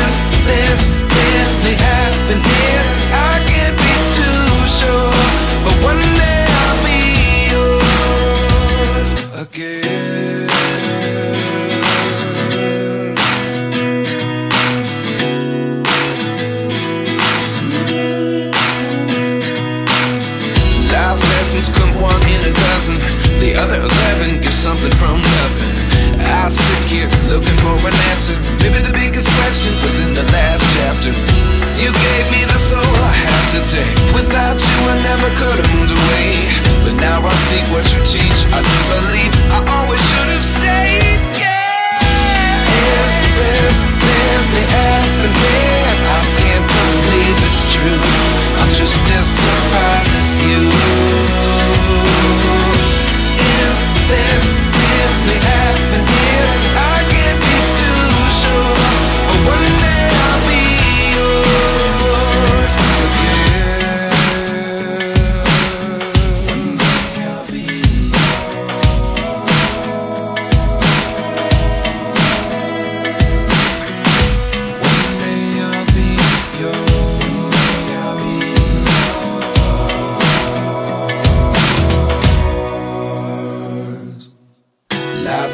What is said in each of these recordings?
Is this really happening? I can't be too sure, but one day I'll be yours again. Come one in a dozen, the other 11 give something from nothing. I sit here looking for an answer. Maybe the biggest question was in the last chapter. You gave me the soul I have today. Without you I never could have moved away, but now I seek what you teach. I do believe I always should have stayed, yeah. Is this really happening? I can't believe it's true. I'm just as surprised as you. This really happening? I can't be too sure, but one day I'll be yours again. One day I'll be yours. One day I'll be yours.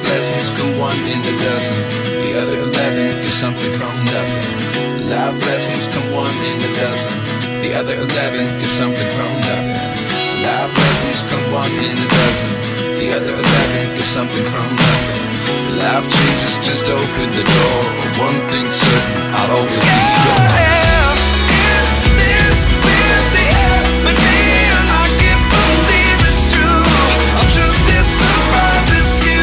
Lessons come one in a dozen, the other 11 give something from nothing. Life lessons come one in a dozen, the other 11 give something from nothing. Life lessons come one in a dozen, the other 11 give something from nothing. Life changes, just open the door. One thing's certain, I'll always be yours. Is this really happening? I can't believe it's true. I'm just as surprised as you.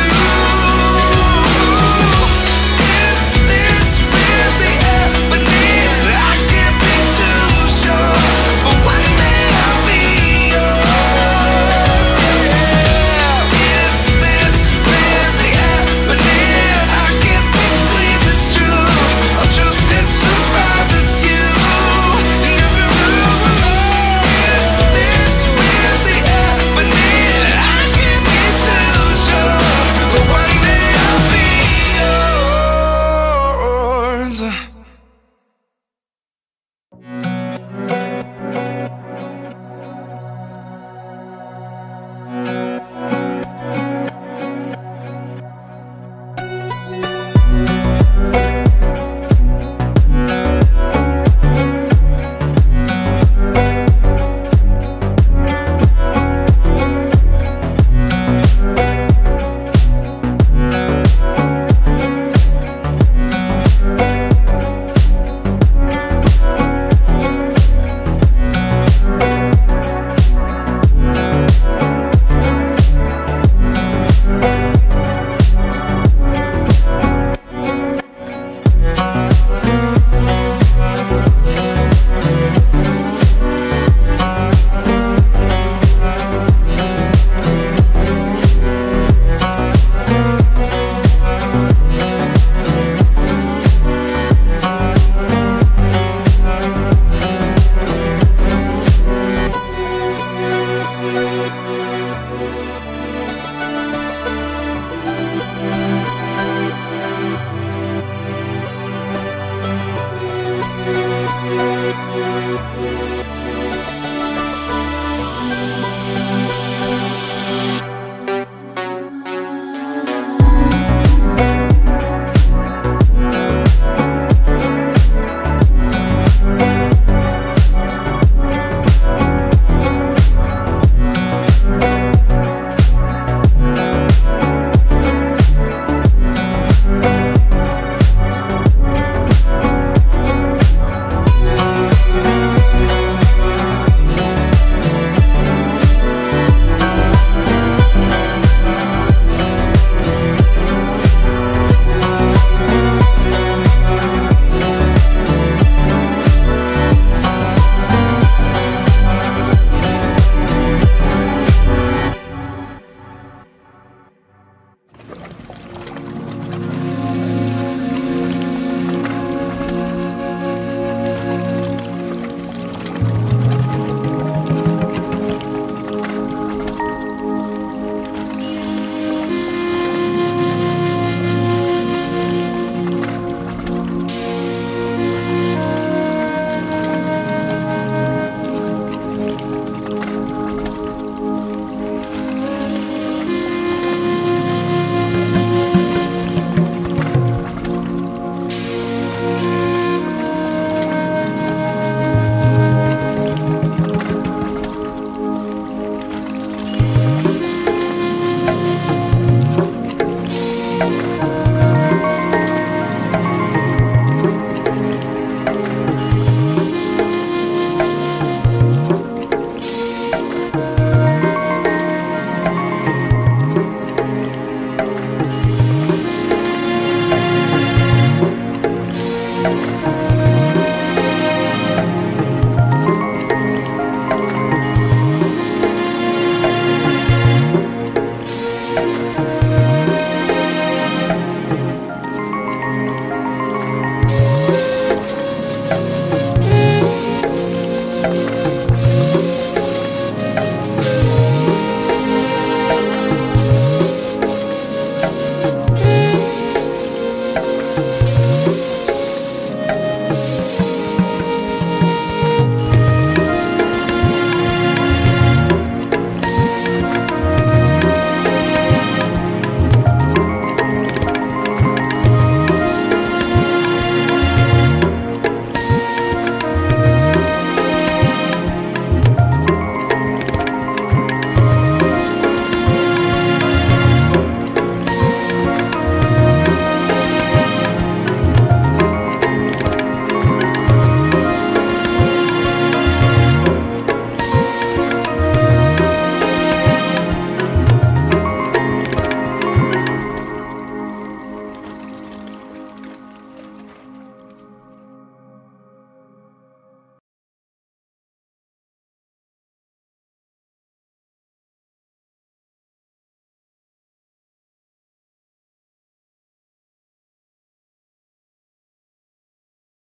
It's